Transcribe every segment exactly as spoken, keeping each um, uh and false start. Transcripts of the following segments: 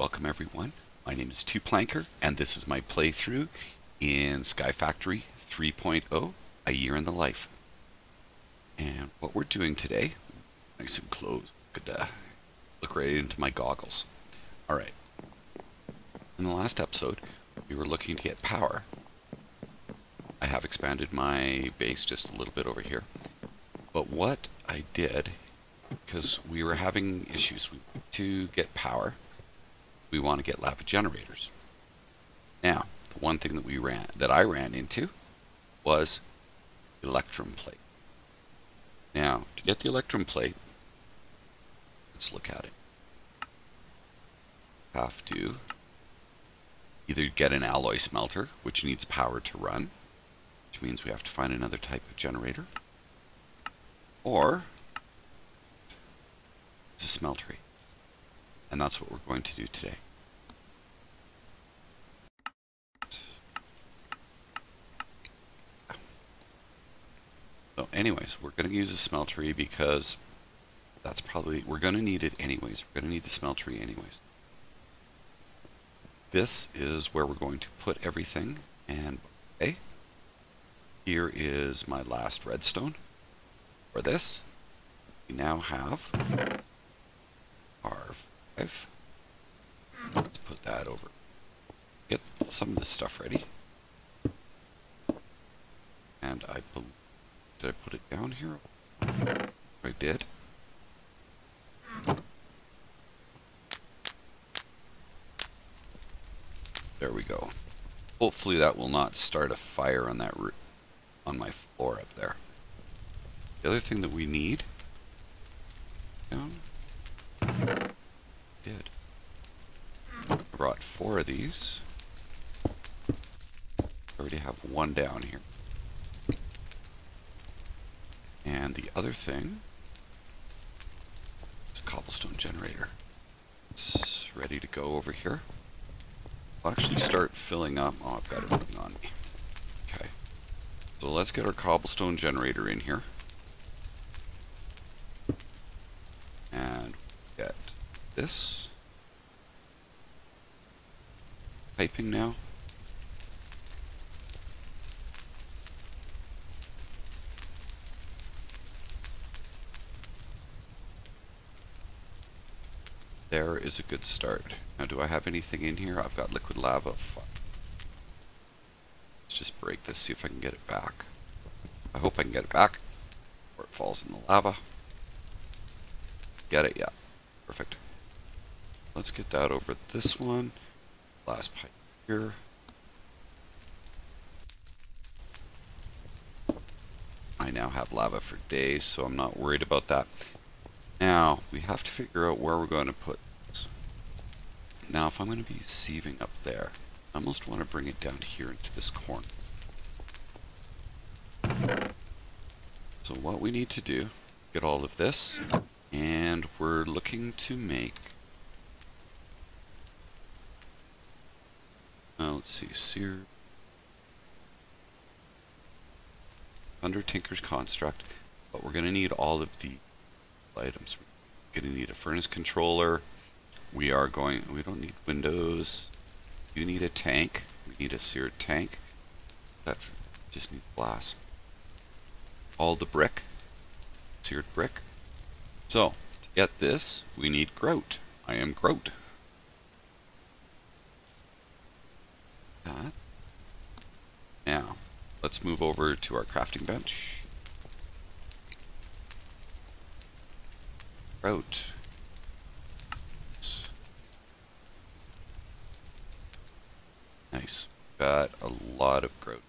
Welcome everyone, my name is two planker and this is my playthrough in Sky Factory three point oh, A Year in the Life. And what we're doing today, nice and close, could uh, look right into my goggles. Alright, in the last episode we were looking to get power. I have expanded my base just a little bit over here, but what I did, because we were having issues to get power, we want to get lava generators. Now, the one thing that we ran, that I ran into, was Electrum Plate. Now, to get the Electrum Plate, let's look at it. Have to either get an alloy smelter, which needs power to run, which means we have to find another type of generator, or it's a smeltery. And that's what we're going to do today. So anyways, we're going to use a smeltery because that's probably, we're going to need it anyways. We're going to need the smeltery anyways. This is where we're going to put everything. And okay, here is my last redstone for this. We now have our let's put that over. Get some of this stuff ready. And I believe... Did I put it down here? I did. There we go. Hopefully that will not start a fire on that roof, on my floor up there. The other thing that we need... Down... Did. I brought four of these. I already have one down here. And the other thing is a cobblestone generator. It's ready to go over here. I'll actually start filling up. Oh, I've got everything on me. Okay. So let's get our cobblestone generator in here. And get this piping now. There is a good start. Now, do I have anything in here? I've got liquid lava. Let's just break this, see if I can get it back. I hope I can get it back before it falls in the lava. Get it? Yeah. Perfect. Let's get that over this one. Last pipe here. I now have lava for days, so I'm not worried about that. Now, we have to figure out where we're going to put this. Now, if I'm going to be sieving up there, I almost want to bring it down here into this corner. So what we need to do, get all of this, and we're looking to make... Uh, let's see, sear, under Tinker's Construct, but we're going to need all of the items. We're going to need a furnace controller. We are going, we don't need windows. You need a tank. We need a seared tank. That just needs glass. All the brick, seared brick. So, to get this, we need grout. I am grout. That. Now, let's move over to our crafting bench. Grout. Nice. Got a lot of grout.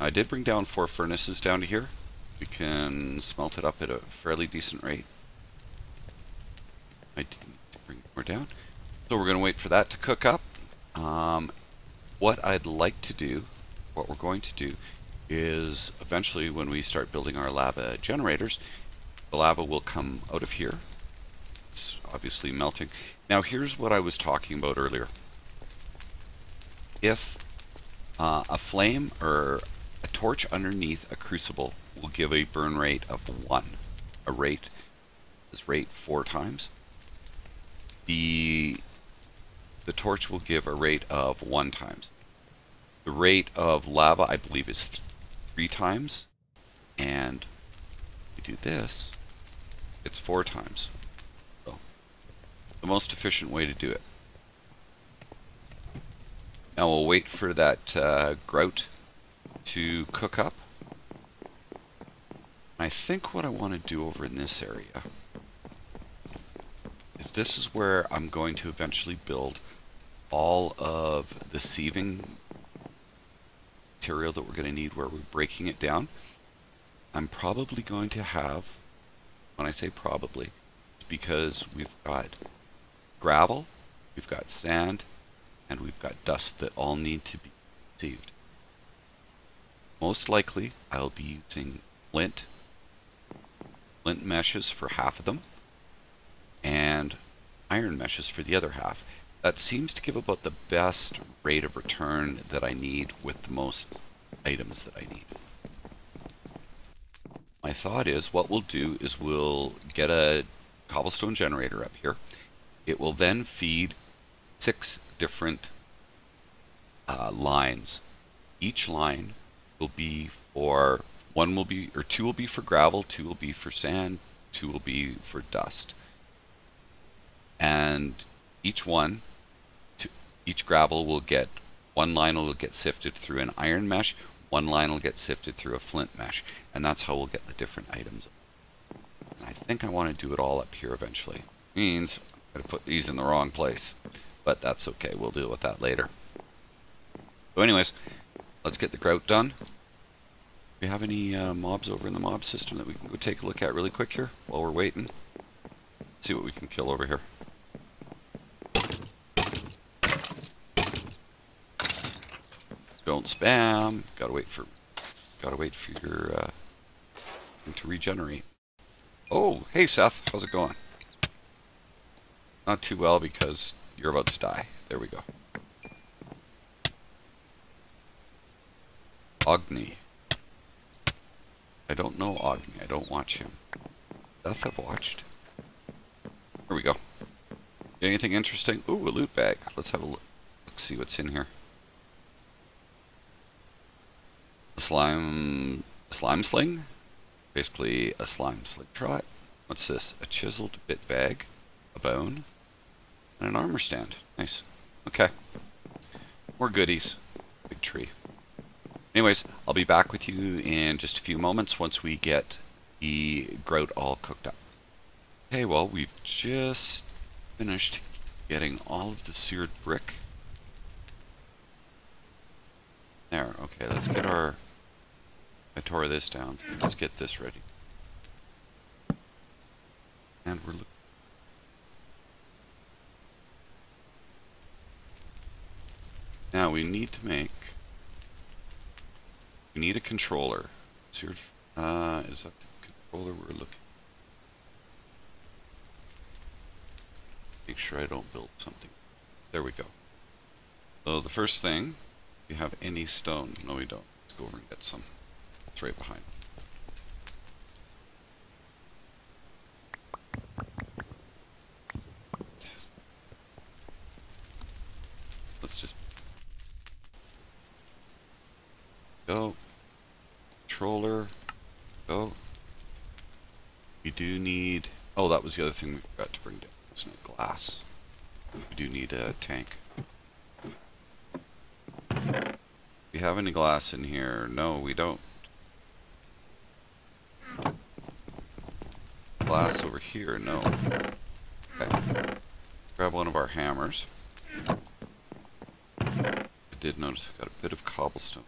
I did bring down four furnaces down to here. We can smelt it up at a fairly decent rate. I didn't bring more down. So we're going to wait for that to cook up. Um... What I'd like to do, what we're going to do, is eventually when we start building our lava generators, the lava will come out of here. It's obviously melting. Now here's what I was talking about earlier. If uh, a flame or a torch underneath a crucible will give a burn rate of one, a rate is rate four times, the the torch will give a rate of one times. The rate of lava, I believe, is three times. And if you do this, it's four times. So, the most efficient way to do it. Now we'll wait for that uh, grout to cook up. I think what I want to do over in this area is this is where I'm going to eventually build all of the sieving material that we're going to need where we're breaking it down. I'm probably going to have, when I say probably, it's because we've got gravel, we've got sand, and we've got dust that all need to be sieved. Most likely I'll be using lint, lint meshes for half of them and iron meshes for the other half. That seems to give about the best rate of return that I need with the most items that I need. My thought is what we'll do is we'll get a cobblestone generator up here. It will then feed six different uh, lines. Each line will be for one will be or two will be for gravel, two will be for sand, two will be for dust. And each one, to, each gravel will get one line will get sifted through an iron mesh, one line will get sifted through a flint mesh, and that's how we'll get the different items. And I think I want to do it all up here eventually. Means I'm gonna put these in the wrong place. But that's okay, we'll deal with that later. So anyways, let's get the grout done. Do we have any uh, mobs over in the mob system that we can go take a look at really quick here while we're waiting? Let's see what we can kill over here. Don't spam. Gotta wait for gotta wait for your uh thing to regenerate. Oh, hey Seth, how's it going? Not too well because you're about to die. There we go. Ogni. I don't know Ogni. I don't watch him. Seth I've watched. Here we go. Anything interesting? Ooh, a loot bag. Let's have a look. Let's see what's in here. A slime... A slime sling? Basically a slime sling trot. What's this? A chiseled bit bag. A bone. And an armor stand. Nice. Okay. More goodies. Big tree. Anyways, I'll be back with you in just a few moments once we get the grout all cooked up. Okay, well, we've just finished getting all of the seared brick. There. Okay, let's get our... I tore this down, so let's get this ready. And we're looking... Now we need to make, we need a controller. Uh, is that the controller we're looking at? Make sure I don't build something. There we go. So the first thing, do you have any stone? No we don't. Let's go over and get some. It's right behind. Let's just go. Controller. Go. We do need... Oh, that was the other thing we forgot to bring down. It's not glass. We do need a tank. Do we have any glass in here? No, we don't. Glass over here? No. Okay. Grab one of our hammers. I did notice I got a bit of cobblestone.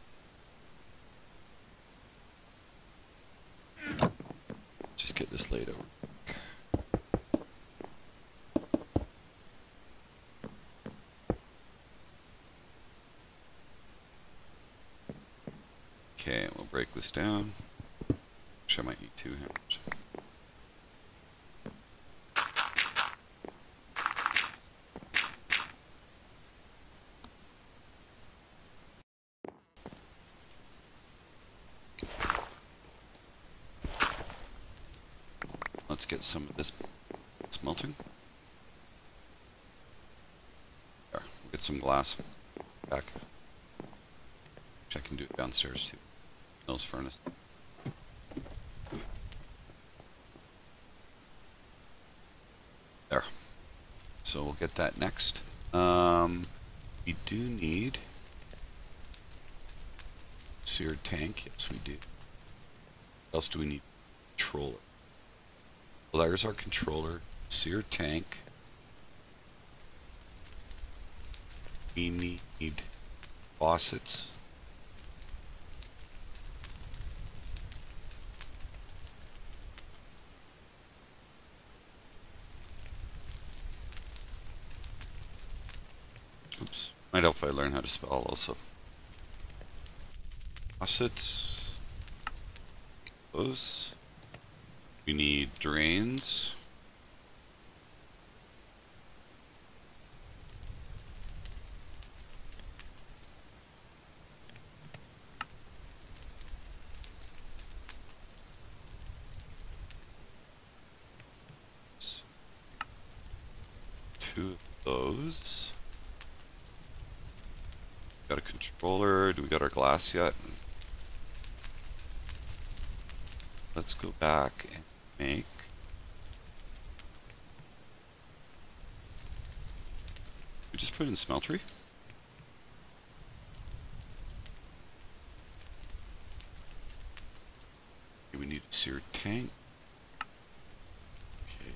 Just get this laid over. Okay, we'll break this down. Actually, I might need two hammers. Get some of this smelting. There. get some glass back. Which I can do downstairs too. Mills furnace. There. So we'll get that next. Um, we do need seared tank. Yes, we do. What else do we need? Controller. Well, there's our controller. Seared tank. We need faucets. Oops. Might help if I learn how to spell also. Faucets. Those. We need drains. Two of those. Got a controller. Do we got our glass yet? Let's go back and make we just put in smeltery. Okay, we need a seared tank. Okay.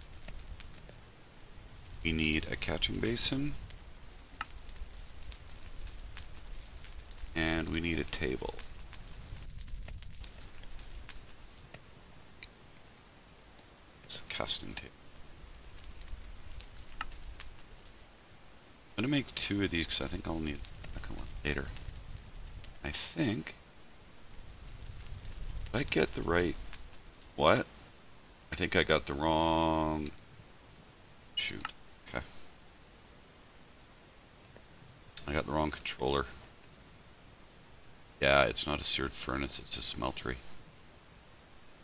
We need a catching basin. And we need a table. Casting tape. I'm going to make two of these because I think I'll need a second one later. I think. Did I get the right. What? I think I got the wrong. Shoot. Okay. I got the wrong controller. Yeah, it's not a seared furnace, it's a smeltery.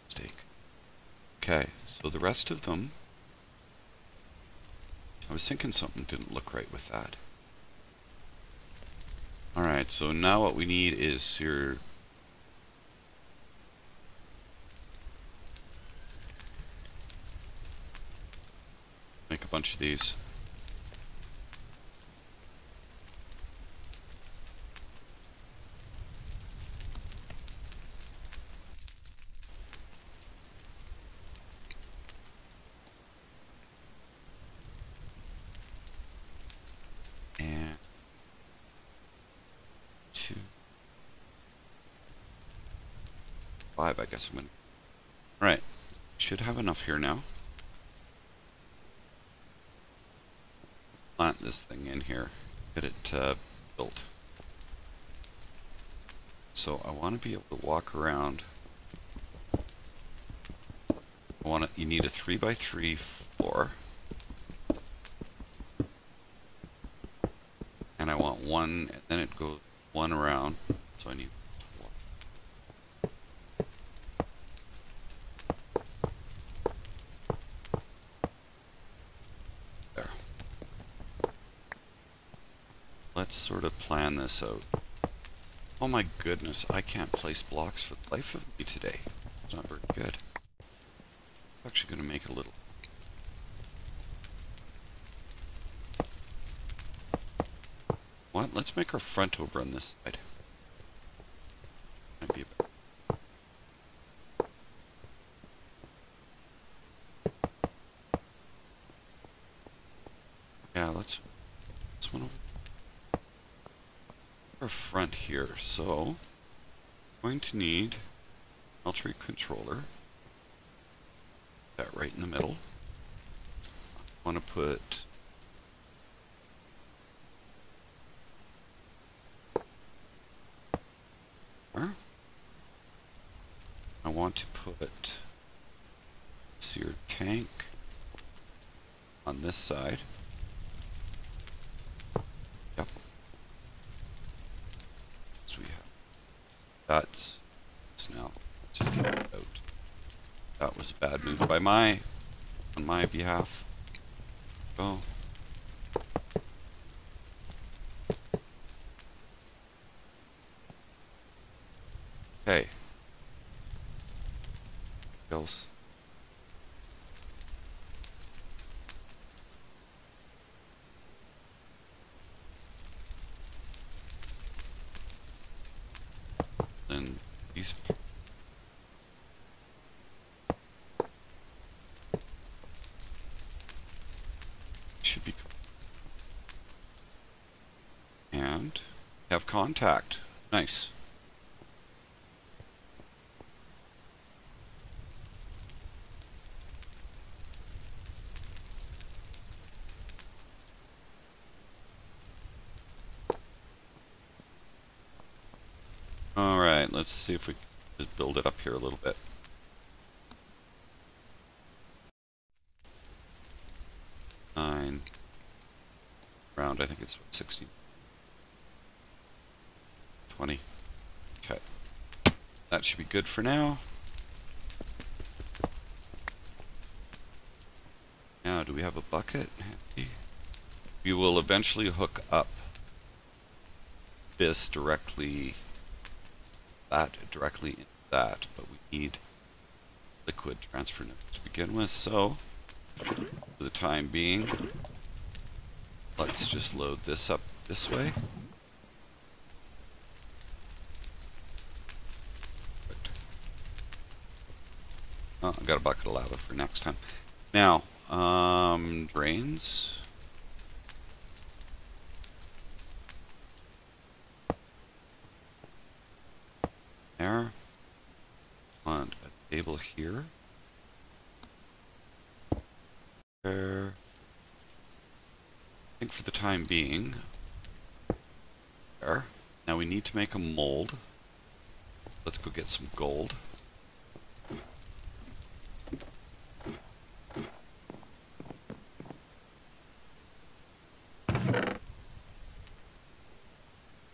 Mistake. Okay, so the rest of them, I was thinking something didn't look right with that. Alright, so now what we need is your make a bunch of these. Five, I guess I'm gonna. Alright, should have enough here now. Plant this thing in here, get it uh, built. So I want to be able to walk around. I want to. You need a three by three floor, and I want one. And then it goes one around, so I need. Let's sort of plan this out. Oh my goodness, I can't place blocks for the life of me today. It's not very good. I'm actually going to make a little. What? Let's make our front over on this side. Might be a bit. Yeah, let's. This one over. Our front here, so I'm going to need a smeltery controller. That right in the middle. I want to put there. I want to put seared tank on this side. That's now. Just get it out. That was a bad move by my on my behalf. Oh. Okay. Skills. And these. Should be. And have contact. Nice. Alright, let's see if we can just build it up here a little bit. Nine. Round, I think it's sixteen. twenty. Okay. That should be good for now. Now, do we have a bucket? We will eventually hook up this directly... that directly into that, but we need liquid transfer nodes to begin with, so for the time being let's just load this up this way. Perfect. Oh, I've got a bucket of lava for next time. Now, um, drains. There. Want a table here. There. I think for the time being. There. Now we need to make a mold. Let's go get some gold.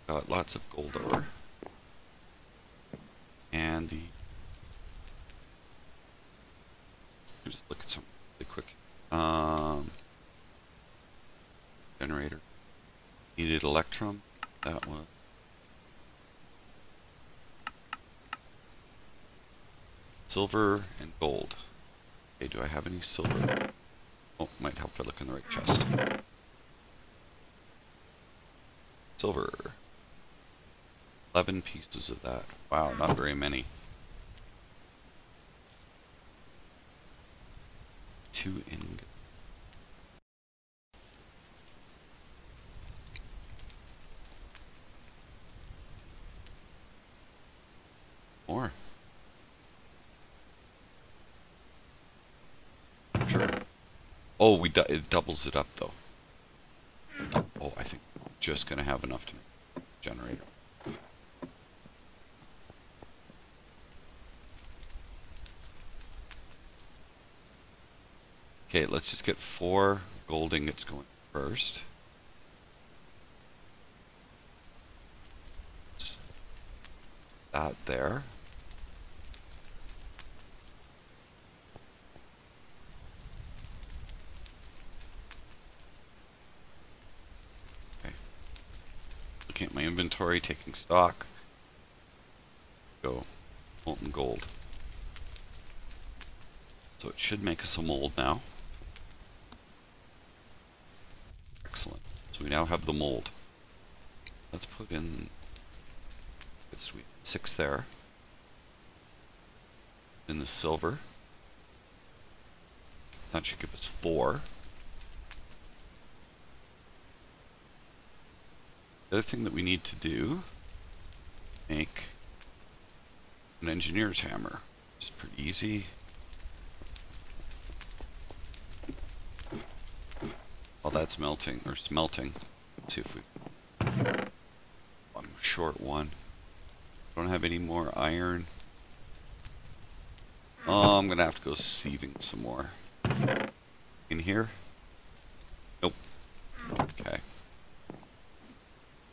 Got lots of gold ore. And the just look at something really quick. Um, generator needed Electrum. That one. Silver and gold. Okay, do I have any silver? Oh, might help if I look in the right chest. Silver. eleven pieces of that. Wow, not very many. Two ingots. More. Sure. Oh, we du- it doubles it up though. Oh, I think we're just gonna have enough to make a generator. Okay, let's just get four gold ingots going first. That there. Okay. Looking at my inventory, taking stock. Go. Molten gold. So it should make us a mold now. We now have the mold. Let's put in six there. In the silver. That should give us four. The other thing that we need to do, make an engineer's hammer. It's pretty easy. Well, that's melting, or smelting. Let's see if we... I'm short one. Don't have any more iron. Oh, I'm gonna have to go sieving some more. In here? Nope. Okay.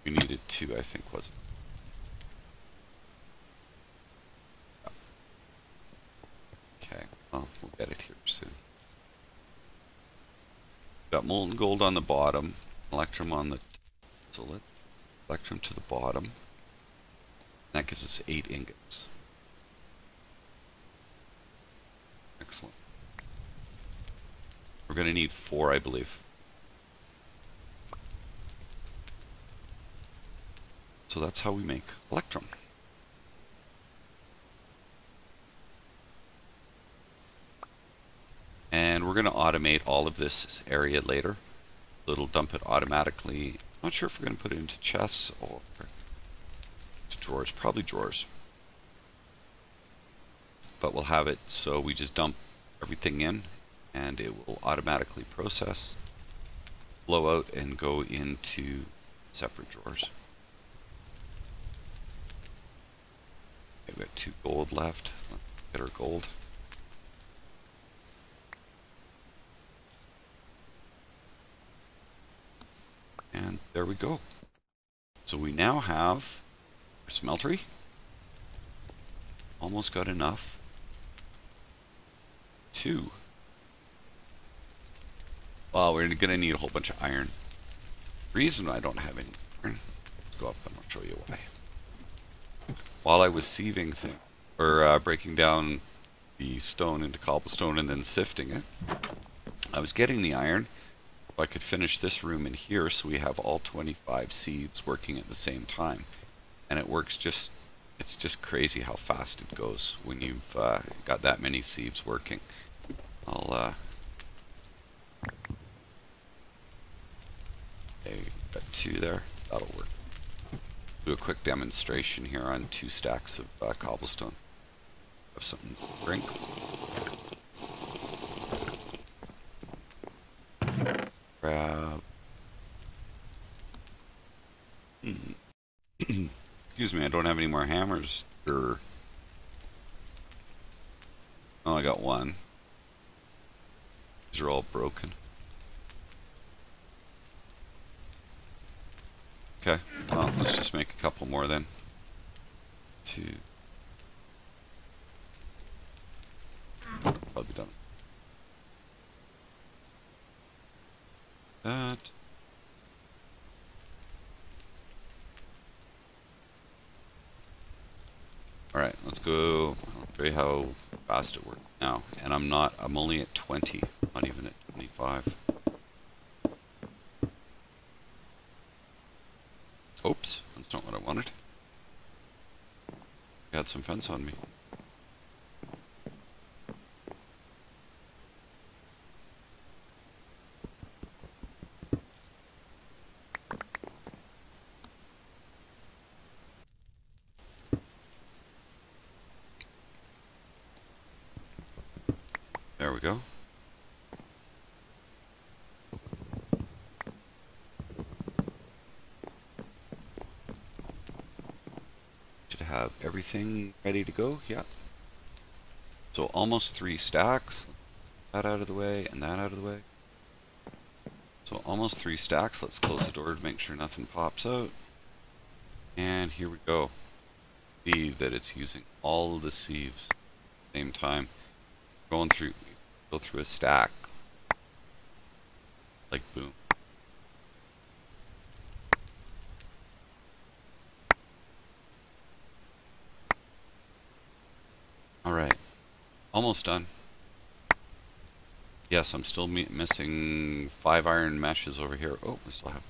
We needed two, I think, wasn't it? Okay. Well, we'll get it here soon. Got molten gold on the bottom, Electrum on the, so let Electrum to the bottom, That gives us eight ingots. Excellent. We're going to need four, I believe. So that's how we make Electrum. And we're going to automate all of this area later. It'll dump it automatically. Not sure if we're going to put it into chests or to drawers. Probably drawers. But we'll have it so we just dump everything in and it will automatically process, blow out, and go into separate drawers. We've got two gold left. Let's get our gold. And there we go. So we now have our smeltery. Almost got enough to... Well, we're going to need a whole bunch of iron. The reason I don't have any iron... Let's go up and I'll show you why. While I was sieving thing, or uh, breaking down the stone into cobblestone and then sifting it, I was getting the iron. I could finish this room in here, so we have all twenty-five sieves working at the same time, and it works just. It's just crazy how fast it goes when you've uh, got that many sieves working. I'll. Uh, okay, got two there. That'll work. Do a quick demonstration here on two stacks of uh, cobblestone. Have something to drink. Grab. Mm. Excuse me, I don't have any more hammers. Or oh, I got one. These are all broken. Okay, well, let's just make a couple more then. Two. Probably done. That. Alright, let's go. I'll show you how fast it works now. And I'm not, I'm only at twenty, not even at twenty-five. Oops, that's not what I wanted. I had some fence on me. There we go. Have everything ready to go. Yeah. So almost three stacks. That out of the way and that out of the way. So almost three stacks. Let's close the door to make sure nothing pops out. And here we go. See that it's using all the sieves at the same time. Going through, go through a stack. Like boom. Almost done. Yes, I'm still mi missing five iron meshes over here. Oh, we still have.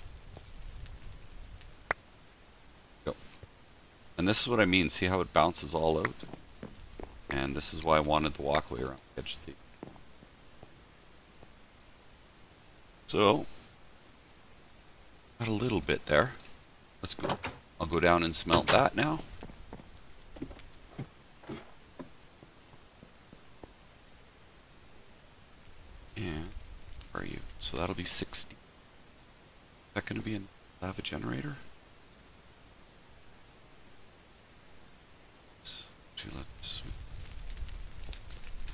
Go. And this is what I mean. See how it bounces all out? And this is why I wanted the walkway around the edge of the. So, got a little bit there. Let's go. I'll go down and smelt that now. So that'll be sixty. Is that going to be a lava generator? Let's, let's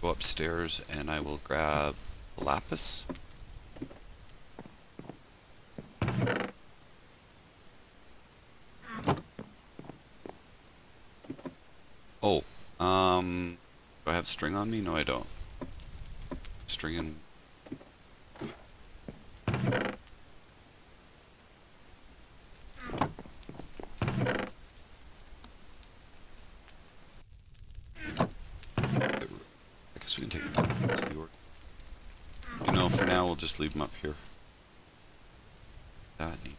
go upstairs and I will grab the lapis. Oh, um, do I have string on me? No, I don't. String in. so we can take them to the orc. You know, for now we'll just leave them up here. That neat.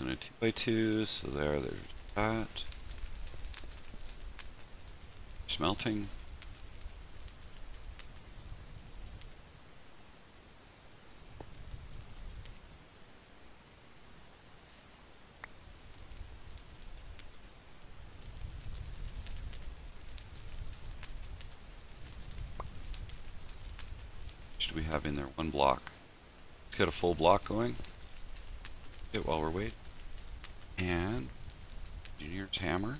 And a two by two, so there, there's that. Smelting. Should we have in there one block? It's got a full block going. It while we're waiting. And engineer's hammer.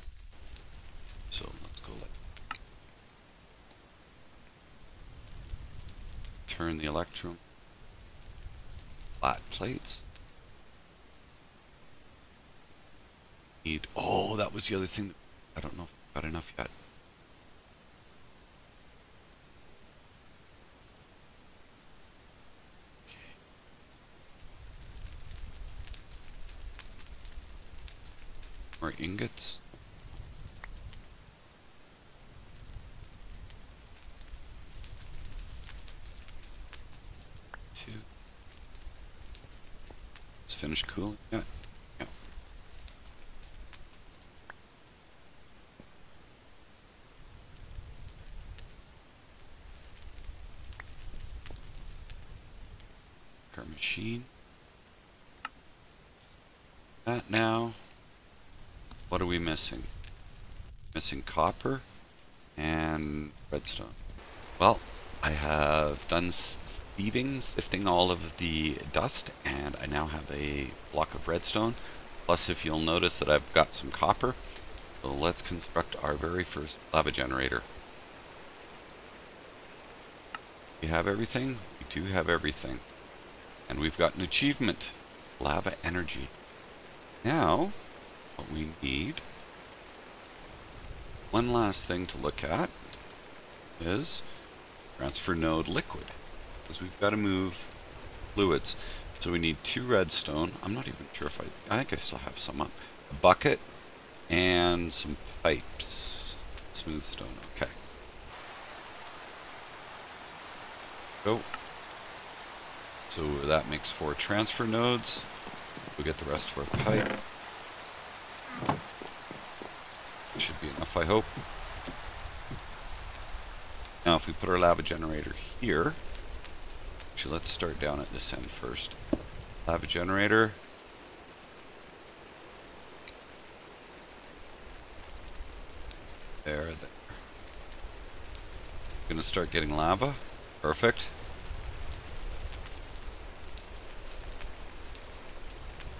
So let's go like turn the Electrum flat plates. Need oh that was the other thing that I don't know if I've got enough yet. More ingots. Two. Let's finish cooling. Yeah. Yeah. Our machine. That now. What are we missing? Missing copper and redstone. Well, I have done sifting, sifting all of the dust, and I now have a block of redstone. Plus, if you'll notice that I've got some copper. So let's construct our very first lava generator. We have everything? We do have everything. And we've got an achievement. Lava energy. Now, what we need. One last thing to look at is transfer node liquid, because we've got to move fluids. So we need two redstone. I'm not even sure if I, I think I still have some up. A bucket and some pipes. Smooth stone, okay. Go. So that makes four transfer nodes. We get the rest of our pipe. Should be enough, I hope. Now if we put our lava generator here, actually let's start down at this end first. Lava generator. There, there. We're going to start getting lava. Perfect.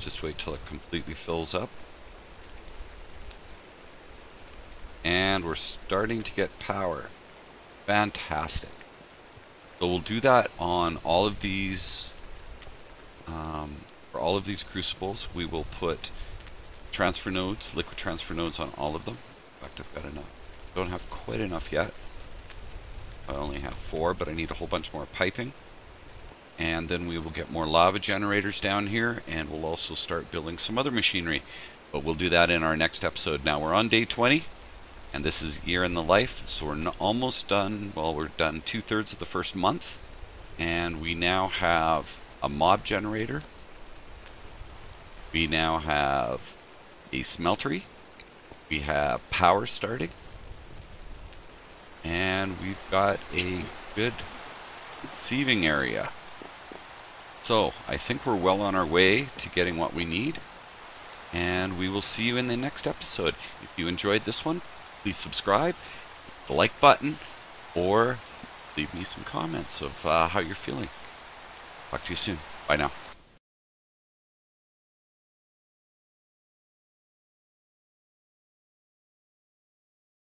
Just wait till it completely fills up. And we're starting to get power. Fantastic. So we'll do that on all of these, um, for all of these crucibles. We will put transfer nodes, liquid transfer nodes on all of them. In fact, I've got enough. I don't have quite enough yet. I only have four, but I need a whole bunch more piping. And then we will get more lava generators down here, and we'll also start building some other machinery. But we'll do that in our next episode. Now we're on day twenty. And this is Year in the Life, so we're n almost done. Well, we're done two-thirds of the first month. And we now have a mob generator. We now have a smeltery. We have power starting. And we've got a good sieving area. So, I think we're well on our way to getting what we need. And we will see you in the next episode. If you enjoyed this one, please subscribe, hit the like button, or leave me some comments of uh, how you're feeling. Talk to you soon. Bye now.